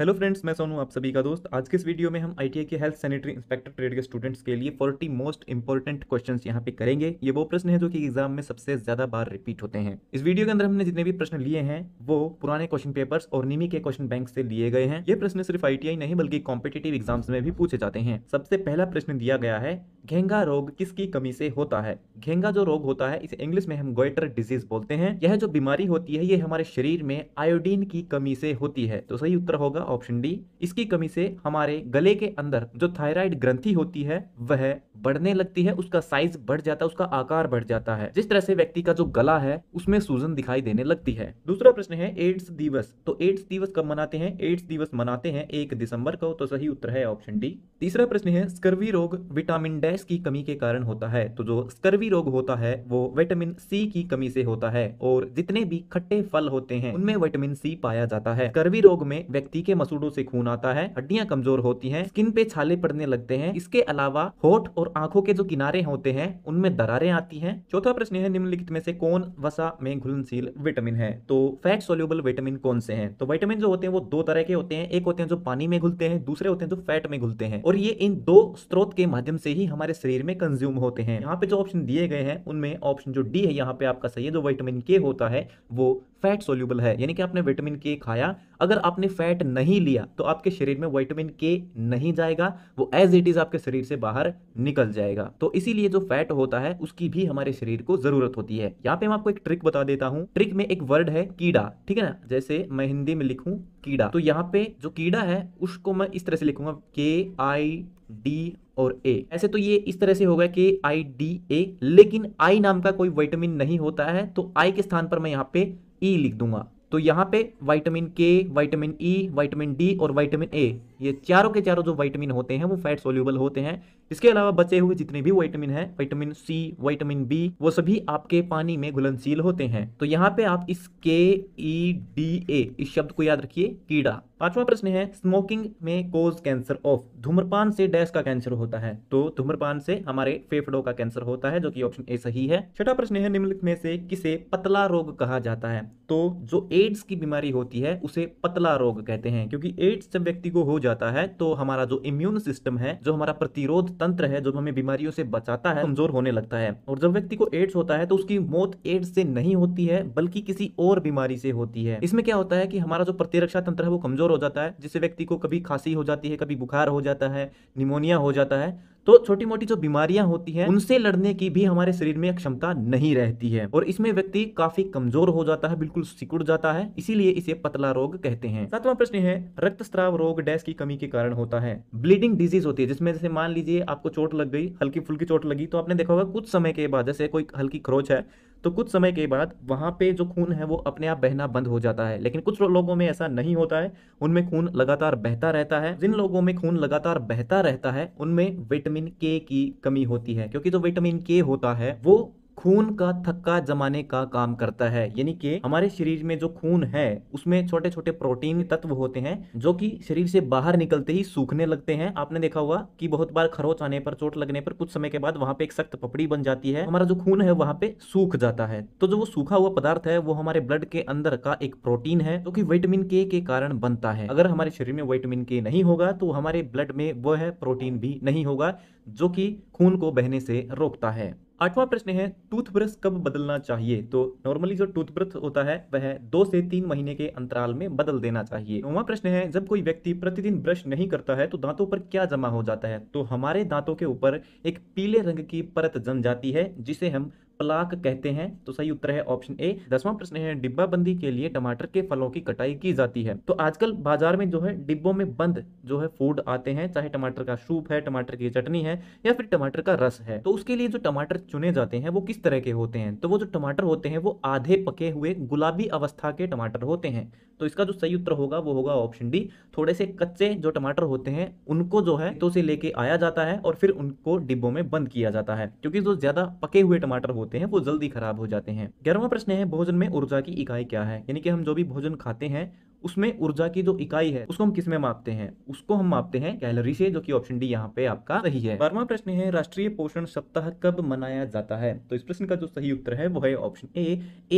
Hello friends, मैं सोनू, आप सभी का दोस्त। आज के इस वीडियो में हम आईटीआई के हेल्थ सैनिटरी इंस्पेक्टर ट्रेड के स्टूडेंट्स के लिए 40 मोस्ट इंपॉर्टेंट क्वेश्चंस यहां पे करेंगे। ये वो प्रश्न है जो कि एग्जाम में सबसे ज्यादा बार रिपीट होते हैं। इस वीडियो के अंदर हमने जितने भी प्रश्न लिए हैं वो पुराने क्वेश्चन पेपर्स और नेमी के क्वेश्चन बैंक से लिए गए हैं। ये प्रश्न सिर्फ आईटीआई नहीं बल्कि कॉम्पिटिटिव एग्जाम्स में भी पूछे जाते हैं। सबसे पहला प्रश्न दिया गया है, घेंगा रोग किसकी कमी से होता है। घेंगा जो रोग होता है इसे इंग्लिश में हम गोइटर डिजीज बोलते हैं। यह जो बीमारी होती है ये हमारे शरीर में आयोडीन की कमी से होती है। तो सही उत्तर होगा ऑप्शन डी। इसकी कमी से हमारे गले के अंदर जो थायराइड ग्रंथि होती है वह बढ़ने लगती है, उसका साइज बढ़ जाता है, उसका आकार बढ़ जाता है, जिस तरह से व्यक्ति का जो गला है उसमें सूजन दिखाई देने लगती है। दूसरा प्रश्न है एड्स दिवस। तो एड्स दिवस कब मनाते हैं? एड्स दिवस मनाते हैं 1 दिसंबर को। तो सही उत्तर है ऑप्शन डी। तीसरा प्रश्न है, स्कर्वी रोग विटामिन डैश की कमी के कारण होता है। तो जो स्कर्वी रोग होता है वो विटामिन सी की कमी से होता है और जितने भी खट्टे फल होते हैं उनमें विटामिन सी पाया जाता है। स्कर्वी रोग में व्यक्ति के मसूड़ों से खून आता है, हड्डियां कमजोर होती हैं, स्किन पे छाले पड़ने लगते हैं। इसके अलावा होठ और आंखों के जो किनारे होते हैं उनमें दरारें आती हैं। चौथा प्रश्न है, निम्नलिखित में से कौन वसा में घुलनशील विटामिन है। तो फैट सोल्यूबल विटामिन कौन से हैं? तो विटामिन जो होते हैं वो दो तरह के होते हैं, एक होते हैं जो पानी में घुलते हैं, दूसरे होते हैं जो फैट में घुलते हैं, और ये इन दो स्रोत के माध्यम से ही हमारे शरीर में कंज्यूम होते हैं। यहाँ पे जो ऑप्शन दिए गए हैं उनमें ऑप्शन जो डी है यहाँ पे आपका सही है। जो विटामिन के होता है वो फैट सोल्यूबल है, यानी कि आपने विटामिन के खाया, अगर आपने फैट नहीं लिया तो आपके शरीर में विटामिन के नहीं जाएगा, वो एज इट इज आपके शरीर से बाहर निकल जाएगा। तो इसीलिए जो फैट होता है उसकी भी हमारे शरीर को जरूरत होती है। यहाँ पे मैं आपको एक ट्रिक बता देता हूँ। ट्रिक में एक वर्ड है कीड़ा, ठीक है ना। जैसे मैं हिंदी में लिखूं कीड़ा, तो यहाँ पे जो कीड़ा है उसको मैं इस तरह से लिखूंगा KID और A। ऐसे तो ये इस तरह से होगा KIDA, लेकिन I नाम का कोई विटामिन नहीं होता है तो I के स्थान पर मैं यहाँ पे E लिख दूंगा। तो यहाँ पे vitamin K, vitamin E, vitamin D और विटामिन A, ये चारों के चारों जो विटामिन होते हैं वो फैट सोल्यूबल होते हैं। इसके अलावा बचे हुए जितने भी विटामिन हैं, विटामिन C, विटामिन B, वो सभी आपके पानी में घुलनशील होते हैं। तो यहाँ पे आप इस KEDA इस शब्द को याद रखिए, कीड़ा। पांचवा प्रश्न है, स्मोकिंग में कोज कैंसर ऑफ। धूम्रपान से डैश का कैंसर होता है। तो धूम्रपान से हमारे फेफड़ों का कैंसर होता है, जो कि ऑप्शन ए सही है। छठा प्रश्न है, निम्नलिखित में से किसे पतला रोग कहा जाता है। तो जो एड्स की बीमारी होती है उसे पतला रोग कहते हैं, क्योंकि एड्स जब व्यक्ति को हो जाता है तो हमारा जो इम्यून सिस्टम है, जो हमारा प्रतिरोध तंत्र है, जो हमें बीमारियों से बचाता है, कमजोर होने लगता है। और जब व्यक्ति को एड्स होता है तो उसकी मौत एड्स से नहीं होती है बल्कि किसी और बीमारी से होती है। इसमें क्या होता है कि हमारा जो प्रतिरक्षा तंत्र है वो कमजोर हो जाता है, जिससे व्यक्ति को कभी खांसी हो जाती है, कभी बुखार हो जाता है, निमोनिया हो जाता है। तो छोटी मोटी जो बीमारियां होती हैं उनसे लड़ने की भी हमारे शरीर में क्षमता नहीं रहती है और इसमें व्यक्ति काफी कमजोर हो जाता है, बिल्कुल सिकुड़ जाता है, इसीलिए इसे पतला रोग कहते हैं। सातवां प्रश्न है, रक्तस्राव रोग डैश की कमी के कारण होता है। ब्लीडिंग डिजीज होती है, जिसमें जैसे मान लीजिए आपको चोट लग गई, हल्की फुल्की चोट लगी, तो आपने देखा होगा कुछ समय के बाद, जैसे कोई हल्की खरोच है तो कुछ समय के बाद वहां पे जो खून है वो अपने आप बहना बंद हो जाता है। लेकिन कुछ लोगों में ऐसा नहीं होता है, उनमें खून लगातार बहता रहता है। जिन लोगों में खून लगातार बहता रहता है उनमें विटामिन के की कमी होती है, क्योंकि जो विटामिन के होता है वो खून का थक्का जमाने का काम करता है। यानी कि हमारे शरीर में जो खून है उसमें छोटे छोटे प्रोटीन तत्व होते हैं जो कि शरीर से बाहर निकलते ही सूखने लगते हैं। आपने देखा होगा कि बहुत बार खरोच आने पर, चोट लगने पर कुछ समय के बाद वहां पे एक सख्त पपड़ी बन जाती है, हमारा जो खून है वहां पे सूख जाता है। तो जो वो सूखा हुआ पदार्थ है वो हमारे ब्लड के अंदर का एक प्रोटीन है जो कि विटामिन के कारण बनता है। अगर हमारे शरीर में विटामिन के नहीं होगा तो हमारे ब्लड में वो है प्रोटीन भी नहीं होगा जो कि खून को बहने से रोकता है। आठवां प्रश्न है, टूथब्रश कब बदलना चाहिए। तो नॉर्मली जो टूथब्रश होता है वह 2 से 3 महीने के अंतराल में बदल देना चाहिए। 9वां प्रश्न है, जब कोई व्यक्ति प्रतिदिन ब्रश नहीं करता है तो दांतों पर क्या जमा हो जाता है। तो हमारे दांतों के ऊपर एक पीले रंग की परत जम जाती है जिसे हम प्लाक कहते हैं। तो सही उत्तर है ऑप्शन ए। 10वां प्रश्न है, डिब्बाबंदी के लिए टमाटर के फलों की कटाई की जाती है। तो आजकल बाजार में जो है डिब्बों में बंद जो है फूड आते हैं, चाहे टमाटर का सूप है, टमाटर की चटनी है या फिर टमाटर का रस है। तो उसके लिए जो टमाटर चुने जाते हैं वो किस तरह के होते हैं। तो वो जो टमाटर होते हैं वो आधे पके हुए गुलाबी अवस्था के टमाटर होते हैं। तो इसका जो सही उत्तर होगा वो होगा ऑप्शन डी। थोड़े से कच्चे जो टमाटर होते हैं उनको जो है तो से लेके आया जाता है और फिर उनको डिब्बों में बंद किया जाता है, क्योंकि जो ज्यादा पके हुए टमाटर होते हैं वो जल्दी खराब हो जाते हैं। 11वां प्रश्न है, भोजन में ऊर्जा की इकाई क्या है। यानी कि हम जो भी भोजन खाते हैं उसमें ऊर्जा की जो इकाई है उसको हम किस में मापते हैं, उसको हम मापते हैं कैलोरी से, जो कि ऑप्शन डी यहाँ पे आपका सही है। 12वां प्रश्न है, राष्ट्रीय पोषण सप्ताह कब मनाया जाता है? तो इस प्रश्न का जो सही उत्तर है वो है ऑप्शन ए,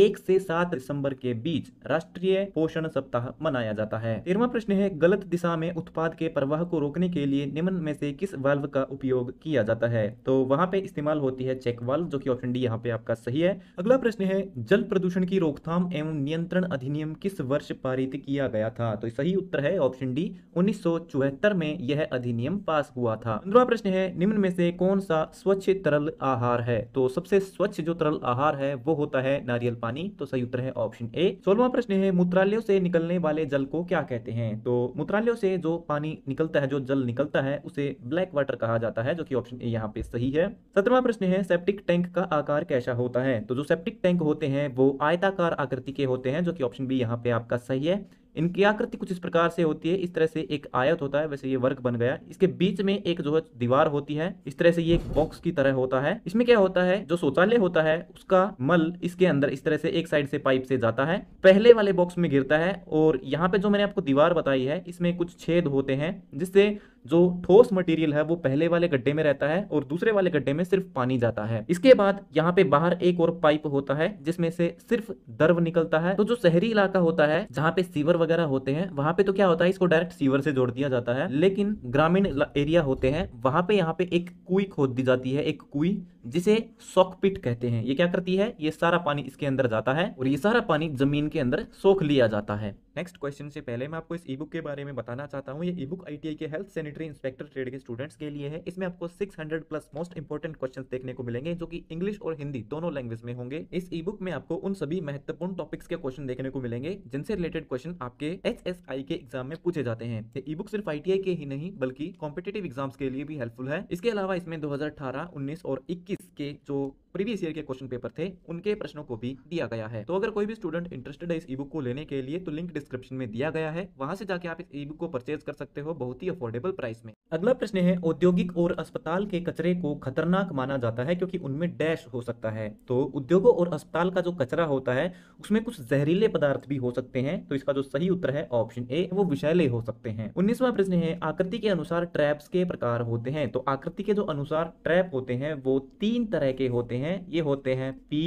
1 से 7 दिसंबर के बीच राष्ट्रीय पोषण सप्ताह मनाया जाता है। 13वां प्रश्न है, गलत दिशा में उत्पाद के प्रवाह को रोकने के लिए निम्न में से किस वाल्व का उपयोग किया जाता है? तो वहां पे इस्तेमाल होती है चेक वाल्व, जो कि ऑप्शन डी यहाँ पे आपका सही है। अगला प्रश्न है, जल प्रदूषण की रोकथाम एवं नियंत्रण अधिनियम किस वर्ष पारित किया गया था? तो सही उत्तर है ऑप्शन डी, 1974 में यह अधिनियम पास हुआ था। 15वां प्रश्न है, निम्न में से कौन सा स्वच्छ तरल आहार है? तो सबसे स्वच्छ जो तरल आहार है वो होता है नारियल पानी, तो सही उत्तर है ऑप्शन ए। 16वां प्रश्न है, मूत्रालयों से निकलने वाले जल को क्या कहते हैं? तो मूत्रालयों से जो पानी निकलता है, जो जल निकलता है, उसे ब्लैक वाटर कहा जाता है, जो कि ऑप्शन ए यहाँ पे सही है। 17वां प्रश्न है, सेप्टिक टैंक का आकार कैसा होता है? तो जो सेप्टिक टैंक होते हैं वो आयताकार आकृति के होते हैं, जो कि ऑप्शन बी यहाँ पे आपका सही है। इनकी आकृति कुछ इस प्रकार से होती है, इस तरह से एक आयत होता है, वैसे ये वर्ग बन गया, इसके बीच में एक जो है दीवार होती है, इस तरह से ये एक बॉक्स की तरह होता है। इसमें क्या होता है, जो शौचालय होता है उसका मल इसके अंदर इस तरह से एक साइड से पाइप से जाता है, पहले वाले बॉक्स में गिरता है, और यहाँ पे जो मैंने आपको दीवार बताई है इसमें कुछ छेद होते हैं, जिससे जो ठोस मटेरियल है वो पहले वाले गड्ढे में रहता है और दूसरे वाले गड्ढे में सिर्फ पानी जाता है। इसके बाद यहाँ पे बाहर एक और पाइप होता है जिसमें से सिर्फ द्रव निकलता है। तो जो शहरी इलाका होता है जहाँ पे सीवर वगैरह होते हैं वहाँ पे तो क्या होता है, इसको डायरेक्ट सीवर से जोड़ दिया जाता है, लेकिन ग्रामीण एरिया होते हैं वहाँ पे यहाँ पे एक कुई खोद दी जाती है, एक कुई जिसे सॉकपिट कहते हैं। ये क्या करती है, ये सारा पानी इसके अंदर जाता है और ये सारा पानी जमीन के अंदर सोख लिया जाता है। नेक्स्ट क्वेश्चन से पहले मैं आपको इस ई बुक के बारे में बताना चाहता हूँ। ये ई बुक ITI के हेल्थ सैनिटरी इंस्पेक्टर ट्रेड के स्टूडेंट्स के लिए है। इसमें आपको 600 प्लस मोस्ट इंपॉर्टेंट क्वेश्चन देखने को मिलेंगे, जो कि इंग्लिश और हिंदी दोनों लैंग्वेज में होंगे। इस ई बुक में आपको उन सभी महत्वपूर्ण टॉपिक्स के क्वेश्चन देखने को मिलेंगे जिनसे रिलेटेड क्वेश्चन आपके HSI के एग्जाम में पूछे जाते हैं। ये ई बुक सिर्फ ITI के ही नहीं बल्कि कॉम्पिटेटिव एग्जाम्स के लिए भी हेल्पफुल है। इसके अलावा इसमें 2018, 19 और 21 के जो प्रीवियस ईयर के क्वेश्चन पेपर थे उनके प्रश्नों को भी दिया गया है। तो अगर कोई भी स्टूडेंट इंटरेस्टेड है इस ई बुक को लेने के लिए तो लिंक डिस्क्रिप्शन में दिया गया है, वहां से जाके आप इस ई बुक को परचेज कर सकते हो बहुत ही अफोर्डेबल प्राइस में। अगला प्रश्न है, औद्योगिक और अस्पताल के कचरे को खतरनाक माना जाता है क्योंकि उनमें डैश हो सकता है। तो उद्योगों और अस्पताल का जो कचरा होता है उसमें कुछ जहरीले पदार्थ भी हो सकते हैं, तो इसका जो सही उत्तर है ऑप्शन ए, वो विषैले हो सकते हैं। 19वां प्रश्न है, आकृति के अनुसार ट्रैप्स के प्रकार होते हैं। तो आकृति के जो अनुसार ट्रैप होते हैं वो 3 तरह के होते हैं। ये होते हैं P,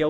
Q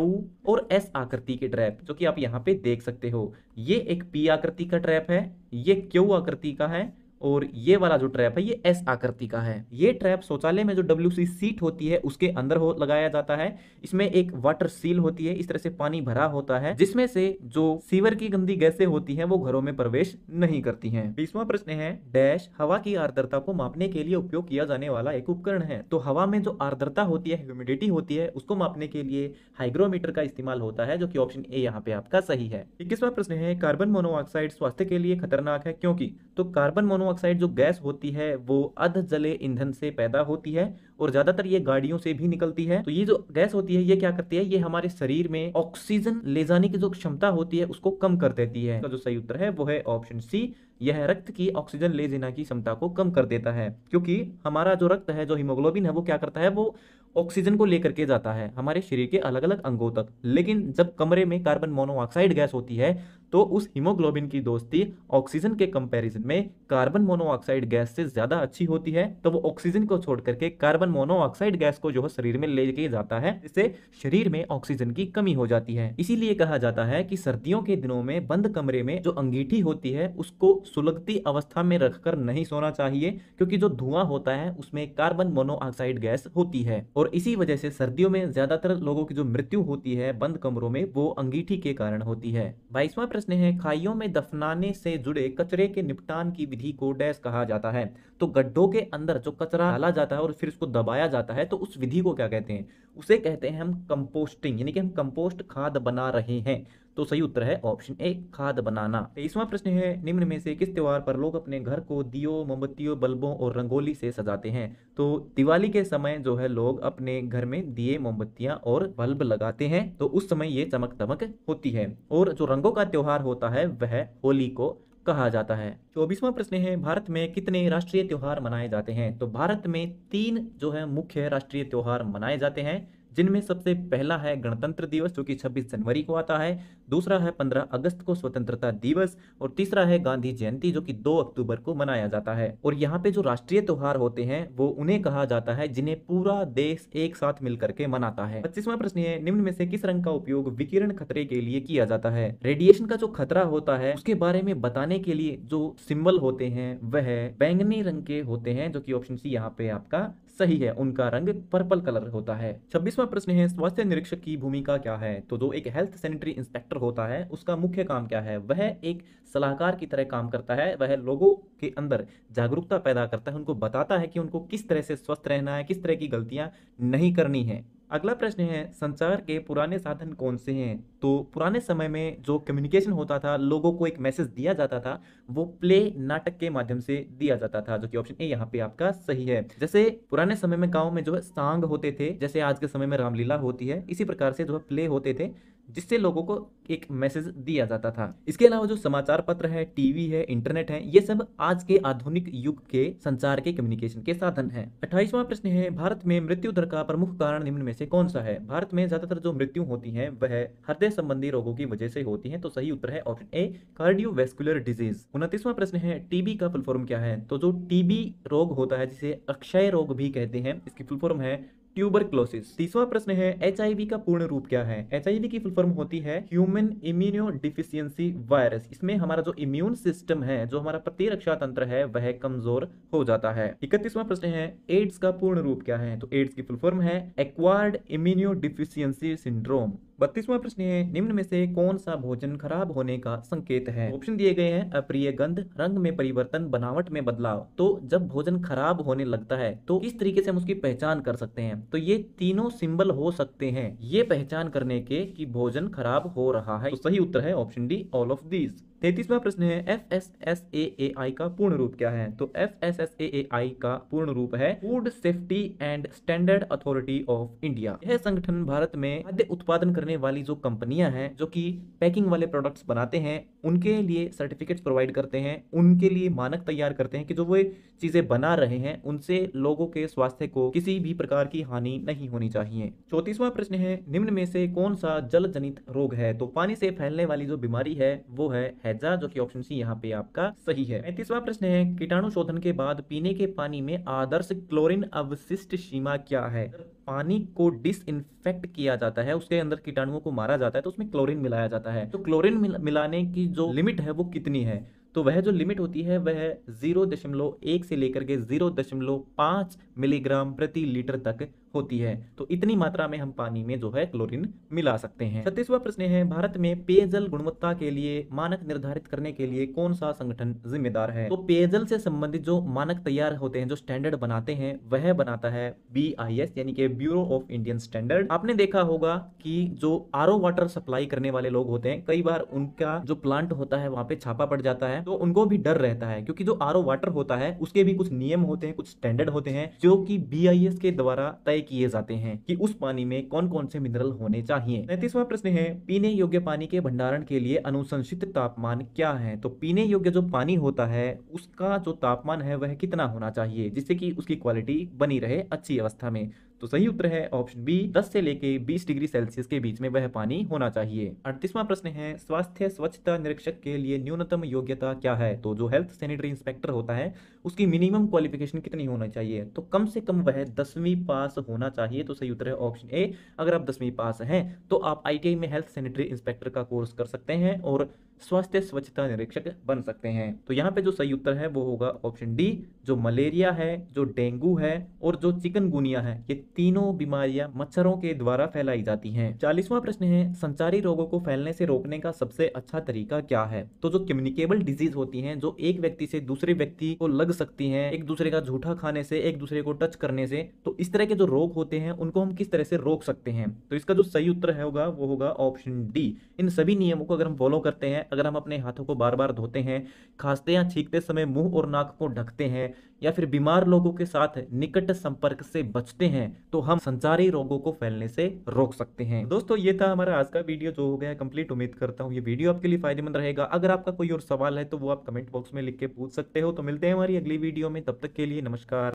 और S आकृति के ट्रैप, जो कि आप यहाँ पे देख सकते हो। ये एक P आकृति का ट्रैप है, ये Q आकृति का है और ये वाला जो ट्रैप है ये S आकृति का है। ये ट्रैप शौचालय में जो WC सीट होती है उसके अंदर लगाया जाता है। इसमें एक वाटर सील होती है, इस तरह से पानी भरा होता है जिसमें से जो सीवर की गंदी गैसें होती हैं वो घरों में प्रवेश नहीं करती हैं। 20वां प्रश्न है, डैश हवा की आर्द्रता को मापने के लिए उपयोग किया जाने वाला एक उपकरण है। तो हवा में जो आर्द्रता होती है, ह्यूमिडिटी होती है, उसको मापने के लिए हाइग्रोमीटर का इस्तेमाल होता है, जो कि ऑप्शन ए यहाँ पे आपका सही है। 21वां प्रश्न है, कार्बन मोनोऑक्साइड स्वास्थ्य के लिए खतरनाक है क्योंकि? तो कार्बन मोनोऑक्साइड जो गैस होती है वो अध जले ईंधन से पैदा होती है और ज्यादातर ये गाड़ियों से भी निकलती है। तो ये जो गैस होती है ये क्या करती है, ये हमारे शरीर में ऑक्सीजन ले जाने की जो क्षमता होती है उसको कम कर देती है। तो जो सही उत्तर है वो है ऑप्शन सी, यह रक्त की ऑक्सीजन ले जाने की क्षमता को कम कर देता है, क्योंकि हमारा जो रक्त है, जो हीमोग्लोबिन है, वो क्या करता है, वो ऑक्सीजन को लेकर के जाता है हमारे शरीर के अलग अलग अंगों तक। लेकिन जब कमरे में कार्बन मोनोऑक्साइड गैस होती है तो उस हीमोग्लोबिन की दोस्ती ऑक्सीजन के कंपैरिजन में कार्बन मोनोऑक्साइड गैस से ज्यादा अच्छी होती है, तो वो ऑक्सीजन को छोड़ करके कार्बन मोनोऑक्साइड गैस को जो है शरीर में ले के जाता है, जिससे शरीर में ऑक्सीजन की कमी हो जाती है। इसीलिए कहा जाता है कि सर्दियों के दिनों में बंद कमरे में जो अंगीठी होती है उसको सुलगती अवस्था में रखकर नहीं सोना चाहिए, क्योंकि जो धुआं होता है उसमें कार्बन मोनोऑक्साइड गैस होती है और इसी वजह से सर्दियों में ज्यादातर लोगों की जो मृत्यु होती है बंद कमरों में वो अंगीठी के कारण होती है। 22वां प्रश्न है, खाइयों में दफनाने से जुड़े कचरे के निपटान की विधि को डैश कहा जाता है। तो गड्ढों के अंदर जो कचरा डाला जाता है और फिर उसको दबाया जाता है, तो उस विधि को क्या कहते हैं, उसे कहते हैं हम कंपोस्टिंग, यानी कि हम कंपोस्ट खाद बना रहे हैं। तो सही उत्तर है ऑप्शन ए, खाद बनाना। 23वां प्रश्न है, निम्न में से किस त्योहार पर लोग अपने घर को दियो, मोमबत्तियों, बल्बों और रंगोली से सजाते हैं? तो दिवाली के समय जो है लोग अपने घर में दिए, मोमबत्तियां और बल्ब लगाते हैं, तो उस समय ये चमक दमक होती है। और जो रंगों का त्योहार होता है वह होली को कहा जाता है। 24वां प्रश्न है, भारत में कितने राष्ट्रीय त्योहार मनाए जाते हैं? तो भारत में 3 जो है मुख्य राष्ट्रीय त्योहार मनाए जाते हैं, जिनमें सबसे पहला है गणतंत्र दिवस जो कि 26 जनवरी को आता है, दूसरा है 15 अगस्त को स्वतंत्रता दिवस, और तीसरा है गांधी जयंती जो कि 2 अक्टूबर को मनाया जाता है। और यहाँ पे जो राष्ट्रीय त्योहार होते हैं वो उन्हें कहा जाता है जिन्हें पूरा देश एक साथ मिलकर के मनाता है। 25वां प्रश्न है, निम्न में से किस रंग का उपयोग विकिरण खतरे के लिए किया जाता है? रेडिएशन का जो खतरा होता है उसके बारे में बताने के लिए जो सिंबल होते हैं वह बैंगनी रंग के होते हैं, जो कि ऑप्शन सी यहाँ पे आपका सही है, उनका रंग पर्पल कलर होता है। 26वां प्रश्न है, स्वास्थ्य निरीक्षक की भूमिका क्या है? तो जो एक हेल्थ सैनिटरी इंस्पेक्टर होता है उसका मुख्य काम क्या है? वह एक सलाहकार की तरह काम करता है, वह लोगों के अंदर जागरूकता पैदा करता है, उनको बताता है कि उनको किस तरह से स्वस्थ रहना है, किस तरह की गलतियां नहीं करनी है। अगला प्रश्न है, संचार के पुराने साधन कौन से हैं? तो पुराने समय में जो कम्युनिकेशन होता था, लोगों को एक मैसेज दिया जाता था, वो प्ले नाटक के माध्यम से दिया जाता था, जो कि ऑप्शन ए यहाँ पे आपका सही है। जैसे पुराने समय में गांव में जो है सांग होते थे, जैसे आज के समय में रामलीला होती है, इसी प्रकार से जो है प्ले होते थे जिससे लोगों को एक मैसेज दिया जाता था। इसके अलावा जो समाचार पत्र है, टीवी है, इंटरनेट है, ये सब आज के आधुनिक युग के संचार के कम्युनिकेशन के साधन हैं। 28वां प्रश्न है, भारत में मृत्यु दर का प्रमुख कारण निम्न में से कौन सा है? भारत में ज्यादातर जो मृत्यु होती है वह हृदय संबंधी रोगों की वजह से होती है, तो सही उत्तर है ऑप्शन ए, कार्डियोवैस्कुलर डिजीज। 29वां प्रश्न है, टीबी का फुल फॉर्म क्या है? तो जो टीबी रोग होता है जिसे अक्षय रोग भी कहते हैं, इसकी फुल फॉर्म है ट्यूबरक्लोसिस। 30वां प्रश्न है, HIV का पूर्ण रूप क्या है? HIV की फुल फॉर्म होती है ह्यूमन इम्यूनो डिफिशियंसी वायरस। इसमें हमारा जो इम्यून सिस्टम है, जो हमारा प्रतिरक्षा तंत्र है, वह कमजोर हो जाता है। 31वां प्रश्न है, AIDS का पूर्ण रूप क्या है? तो AIDS की फुल फॉर्म है एक्वायर्ड इम्यूनो डिफिशियंसी सिंड्रोम। 32वां प्रश्न है, निम्न में से कौन सा भोजन खराब होने का संकेत है? ऑप्शन दिए गए हैं, अप्रिय गंध, रंग में परिवर्तन, बनावट में बदलाव। तो जब भोजन खराब होने लगता है तो किस तरीके से हम उसकी पहचान कर सकते हैं? तो ये तीनों सिंबल हो सकते हैं ये पहचान करने के कि भोजन खराब हो रहा है, तो सही उत्तर है option D, all of these. 33वां प्रश्न है, FSSAI का पूर्ण रूप क्या है? तो FSSAI का पूर्ण रूप है food safety and standard authority of India. यह संगठन भारत में खाद्य उत्पादन करने वाली जो कंपनियां हैं, जो कि पैकिंग वाले प्रोडक्ट्स बनाते हैं, उनके लिए सर्टिफिकेट्स प्रोवाइड करते हैं, उनके लिए मानक तैयार करते हैं कि जो वो चीजें बना रहे हैं उनसे लोगों के स्वास्थ्य को किसी भी प्रकार की हानि नहीं होनी चाहिए। 34वां प्रश्न है, निम्न में से कौन सा जल जनित रोग है? तो पानी से फैलने वाली जो बीमारी है वो है हैजा, जो कि ऑप्शन सी यहाँ पे आपका सही है। 35वां प्रश्न है, कीटाणु शोधन के बाद पीने के पानी में आदर्श क्लोरीन अवशिष्ट सीमा क्या है? पानी को डिसइंफेक्ट किया जाता है, उसके अंदर कीटाणुओं को मारा जाता है, तो उसमें क्लोरीन मिलाया जाता है। तो क्लोरीन मिलाने की जो लिमिट है वो कितनी है? तो वह जो लिमिट होती है वह 0.1 से लेकर के 0.5 मिलीग्राम प्रति लीटर तक होती है। तो इतनी मात्रा में हम पानी में जो है क्लोरीन मिला सकते हैं। 36वां प्रश्न है, भारत में पेयजल गुणवत्ता के लिए मानक निर्धारित करने के लिए कौन सा संगठन जिम्मेदार है? तो पेयजल से संबंधित जो मानक तैयार होते हैं, जो स्टैंडर्ड बनाते हैं, वह बनाता है BIS यानी कि ब्यूरो ऑफ इंडियन स्टैंडर्ड। आपने देखा होगा कि जो RO वाटर सप्लाई करने वाले लोग होते हैं, कई बार उनका जो प्लांट होता है वहाँ पे छापा पड़ जाता है, तो उनको भी डर रहता है क्योंकि जो RO वाटर होता है उसके भी कुछ नियम होते हैं, कुछ स्टैंडर्ड होते हैं जो कि BIS के द्वारा तय किए जाते हैं कि उस पानी में कौन कौन से मिनरल होने चाहिए। 37वां प्रश्न है, पीने योग्य पानी के भंडारण के लिए अनुशंसित तापमान क्या है? तो पीने योग्य जो पानी होता है उसका जो तापमान है वह कितना होना चाहिए जिससे कि उसकी क्वालिटी बनी रहे अच्छी अवस्था में? तो सही उत्तर है ऑप्शन बी, 10 से लेके 20 डिग्री सेल्सियस के बीच में वह पानी होना चाहिए। 38वां प्रश्न है, स्वास्थ्य स्वच्छता निरीक्षक के लिए न्यूनतम योग्यता क्या है? तो जो हेल्थ सैनिटरी इंस्पेक्टर होता है उसकी मिनिमम क्वालिफिकेशन कितनी होना चाहिए? तो कम से कम वह 10वीं पास होना चाहिए, तो सही उत्तर है ऑप्शन ए। अगर आप 10वीं पास हैं तो आप ITI में हेल्थ सैनिटरी इंस्पेक्टर का कोर्स कर सकते हैं और स्वास्थ्य स्वच्छता निरीक्षक बन सकते हैं। तो यहाँ पे जो सही उत्तर है वो होगा ऑप्शन डी, जो मलेरिया है, जो डेंगू है और जो चिकनगुनिया है, ये तीनों बीमारियां मच्छरों के द्वारा फैलाई जाती हैं। 40वां प्रश्न है, संचारी रोगों को फैलने से रोकने का सबसे अच्छा तरीका क्या है? तो जो कम्युनिकेबल डिजीज होती हैं, जो एक व्यक्ति से दूसरे व्यक्ति को लग सकती हैं, एक दूसरे का झूठा खाने से, एक दूसरे को टच करने से, तो इस तरह के जो रोग होते हैं उनको हम किस तरह से रोक सकते हैं? तो इसका जो सही उत्तर होगा वो होगा ऑप्शन डी। इन सभी नियमों को अगर हम फॉलो करते हैं, अगर हम अपने हाथों को बार बार धोते हैं, खांसते या छींकते समय मुंह और नाक को ढकते हैं, या फिर बीमार लोगों के साथ निकट संपर्क से बचते हैं, तो हम संचारी रोगों को फैलने से रोक सकते हैं। दोस्तों, ये था हमारा आज का वीडियो जो हो गया कंप्लीट। उम्मीद करता हूँ ये वीडियो आपके लिए फायदेमंद रहेगा। अगर आपका कोई और सवाल है तो वो आप कमेंट बॉक्स में लिख के पूछ सकते हो। तो मिलते हैं हमारी अगली वीडियो में, तब तक के लिए नमस्कार।